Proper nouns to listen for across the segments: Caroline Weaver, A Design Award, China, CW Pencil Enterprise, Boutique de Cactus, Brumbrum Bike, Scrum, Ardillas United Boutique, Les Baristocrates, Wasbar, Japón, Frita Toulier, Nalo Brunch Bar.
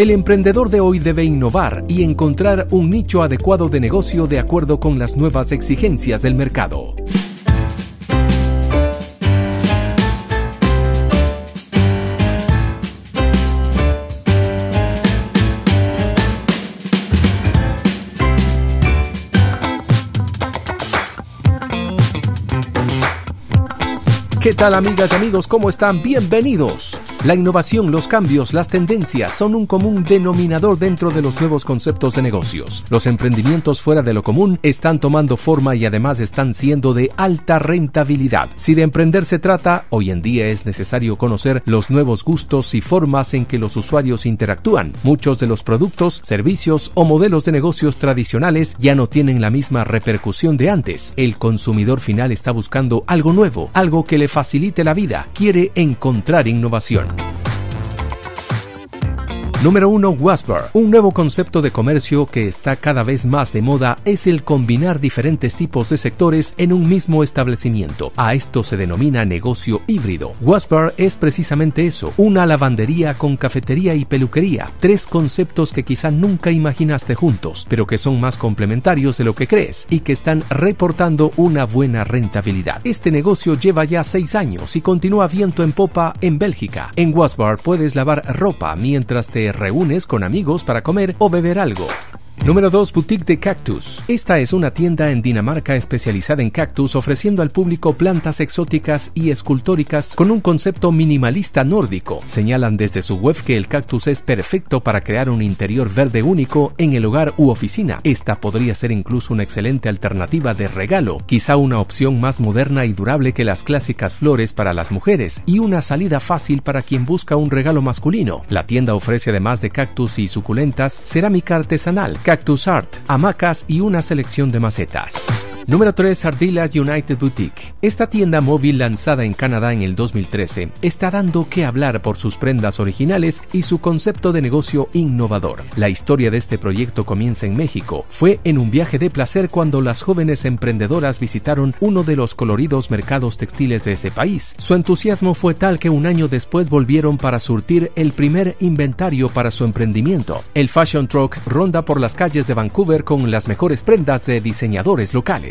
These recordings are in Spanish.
El emprendedor de hoy debe innovar y encontrar un nicho adecuado de negocio de acuerdo con las nuevas exigencias del mercado. ¿Qué tal, amigas y amigos? ¿Cómo están? Bienvenidos. La innovación, los cambios, las tendencias son un común denominador dentro de los nuevos conceptos de negocios. Los emprendimientos fuera de lo común están tomando forma y además están siendo de alta rentabilidad. Si de emprender se trata, hoy en día es necesario conocer los nuevos gustos y formas en que los usuarios interactúan. Muchos de los productos, servicios o modelos de negocios tradicionales ya no tienen la misma repercusión de antes. El consumidor final está buscando algo nuevo, algo que le facilite la vida, quiere encontrar innovación. Número 1. Wasbar. Un nuevo concepto de comercio que está cada vez más de moda es el combinar diferentes tipos de sectores en un mismo establecimiento. A esto se denomina negocio híbrido. Wasbar es precisamente eso, una lavandería con cafetería y peluquería, tres conceptos que quizá nunca imaginaste juntos, pero que son más complementarios de lo que crees y que están reportando una buena rentabilidad. Este negocio lleva ya 6 años y continúa viento en popa en Bélgica. En Wasbar puedes lavar ropa mientras te reúnes con amigos para comer o beber algo. Número 2. Boutique de Cactus. Esta es una tienda en Dinamarca especializada en cactus, ofreciendo al público plantas exóticas y escultóricas con un concepto minimalista nórdico. Señalan desde su web que el cactus es perfecto para crear un interior verde único en el hogar u oficina. Esta podría ser incluso una excelente alternativa de regalo, quizá una opción más moderna y durable que las clásicas flores para las mujeres y una salida fácil para quien busca un regalo masculino. La tienda ofrece, además de cactus y suculentas, cerámica artesanal, cactus art, hamacas y una selección de macetas. Número 3. Ardillas United Boutique. Esta tienda móvil lanzada en Canadá en el 2013 está dando que hablar por sus prendas originales y su concepto de negocio innovador. La historia de este proyecto comienza en México. Fue en un viaje de placer cuando las jóvenes emprendedoras visitaron uno de los coloridos mercados textiles de ese país. Su entusiasmo fue tal que un año después volvieron para surtir el primer inventario para su emprendimiento. El Fashion Truck ronda por las calles de Vancouver con las mejores prendas de diseñadores locales.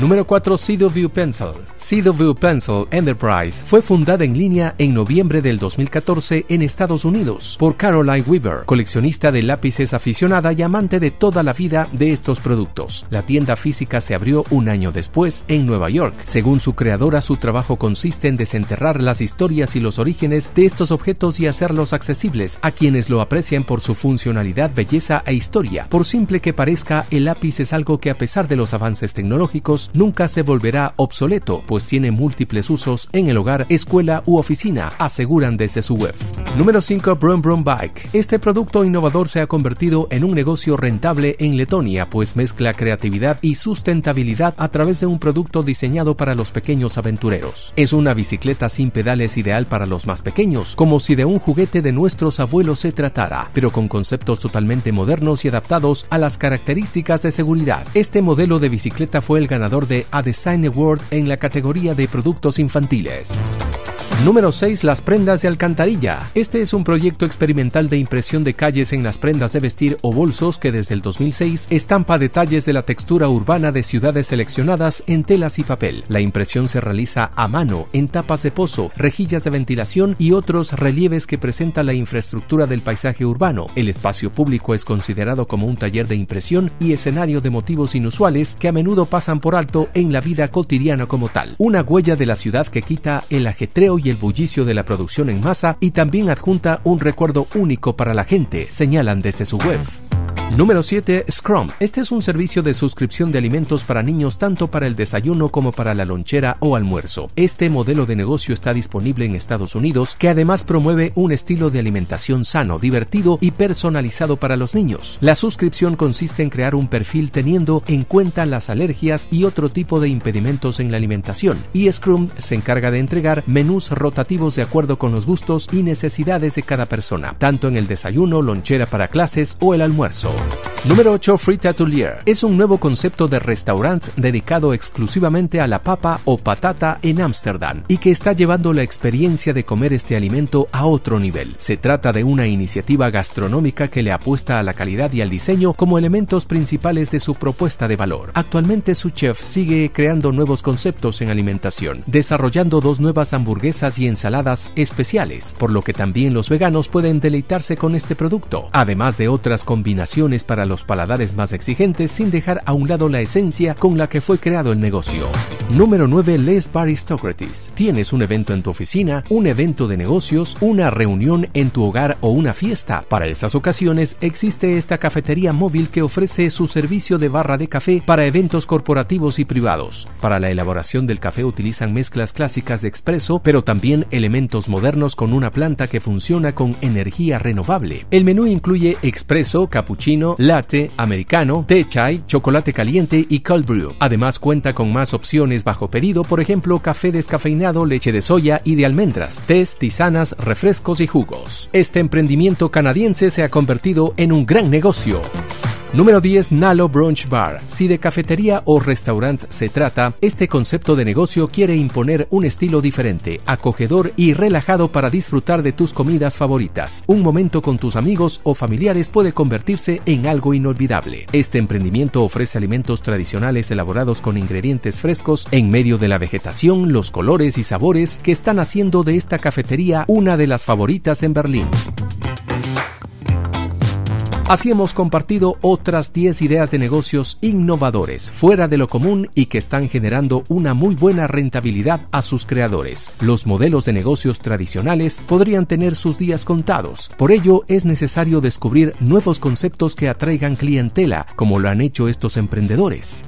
Número 4. CW Pencil. CW Pencil Enterprise fue fundada en línea en noviembre del 2014 en Estados Unidos por Caroline Weaver, coleccionista de lápices aficionada y amante de toda la vida de estos productos. La tienda física se abrió un año después en Nueva York. Según su creadora, su trabajo consiste en desenterrar las historias y los orígenes de estos objetos y hacerlos accesibles a quienes lo aprecian por su funcionalidad, belleza e historia. Por simple que parezca, el lápiz es algo que, a pesar de los avances tecnológicos, nunca se volverá obsoleto, pues tiene múltiples usos en el hogar, escuela u oficina, aseguran desde su web. Número 5. Brumbrum Bike. Este producto innovador se ha convertido en un negocio rentable en Letonia, pues mezcla creatividad y sustentabilidad a través de un producto diseñado para los pequeños aventureros. Es una bicicleta sin pedales ideal para los más pequeños, como si de un juguete de nuestros abuelos se tratara, pero con conceptos totalmente modernos y adaptados a las características de seguridad. Este modelo de bicicleta fue el ganador de A Design Award en la categoría de productos infantiles. Número 6. Las prendas de alcantarilla. Este es un proyecto experimental de impresión de calles en las prendas de vestir o bolsos que desde el 2006 estampa detalles de la textura urbana de ciudades seleccionadas en telas y papel. La impresión se realiza a mano, en tapas de pozo, rejillas de ventilación y otros relieves que presentan la infraestructura del paisaje urbano. El espacio público es considerado como un taller de impresión y escenario de motivos inusuales que a menudo pasan por alto en la vida cotidiana como tal. Una huella de la ciudad que quita el ajetreo y el bullicio de la producción en masa y también adjunta un recuerdo único para la gente, señalan desde su web. Número 7. Scrum. Este es un servicio de suscripción de alimentos para niños tanto para el desayuno como para la lonchera o almuerzo. Este modelo de negocio está disponible en Estados Unidos, que además promueve un estilo de alimentación sano, divertido y personalizado para los niños. La suscripción consiste en crear un perfil teniendo en cuenta las alergias y otro tipo de impedimentos en la alimentación, y Scrum se encarga de entregar menús rotativos de acuerdo con los gustos y necesidades de cada persona, tanto en el desayuno, lonchera para clases o el almuerzo. Número 8. Frita Toulier. Es un nuevo concepto de restaurante dedicado exclusivamente a la papa o patata en Ámsterdam y que está llevando la experiencia de comer este alimento a otro nivel. Se trata de una iniciativa gastronómica que le apuesta a la calidad y al diseño como elementos principales de su propuesta de valor. Actualmente su chef sigue creando nuevos conceptos en alimentación, desarrollando dos nuevas hamburguesas y ensaladas especiales, por lo que también los veganos pueden deleitarse con este producto, además de otras combinaciones para los paladares más exigentes sin dejar a un lado la esencia con la que fue creado el negocio. Número 9. Les Baristocrates. ¿Tienes un evento en tu oficina, un evento de negocios, una reunión en tu hogar o una fiesta? Para esas ocasiones existe esta cafetería móvil que ofrece su servicio de barra de café para eventos corporativos y privados. Para la elaboración del café utilizan mezclas clásicas de expreso, pero también elementos modernos con una planta que funciona con energía renovable. El menú incluye expreso, cappuccino, latte, americano, té chai, chocolate caliente y cold brew. Además cuenta con más opciones bajo pedido, por ejemplo, café descafeinado, leche de soya y de almendras, tés, tisanas, refrescos y jugos. Este emprendimiento canadiense se ha convertido en un gran negocio. Número 10. Nalo Brunch Bar. Si de cafetería o restaurante se trata, este concepto de negocio quiere imponer un estilo diferente, acogedor y relajado para disfrutar de tus comidas favoritas. Un momento con tus amigos o familiares puede convertirse en algo inolvidable. Este emprendimiento ofrece alimentos tradicionales elaborados con ingredientes frescos en medio de la vegetación, los colores y sabores que están haciendo de esta cafetería una de las favoritas en Berlín. Así hemos compartido otras 10 ideas de negocios innovadores, fuera de lo común y que están generando una muy buena rentabilidad a sus creadores. Los modelos de negocios tradicionales podrían tener sus días contados. Por ello, es necesario descubrir nuevos conceptos que atraigan clientela, como lo han hecho estos emprendedores.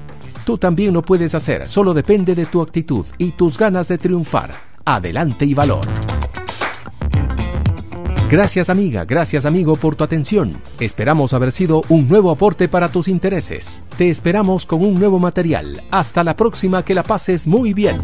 Tú también lo puedes hacer, solo depende de tu actitud y tus ganas de triunfar. Adelante y valor. Gracias amiga, gracias amigo por tu atención. Esperamos haber sido un nuevo aporte para tus intereses. Te esperamos con un nuevo material. Hasta la próxima, que la pases muy bien.